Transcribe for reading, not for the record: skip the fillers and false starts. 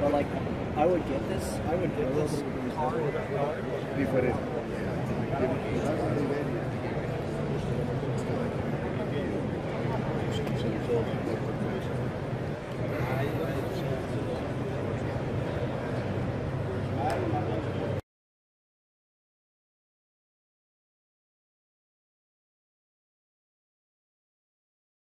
But like, I would get this. I would get this card before it.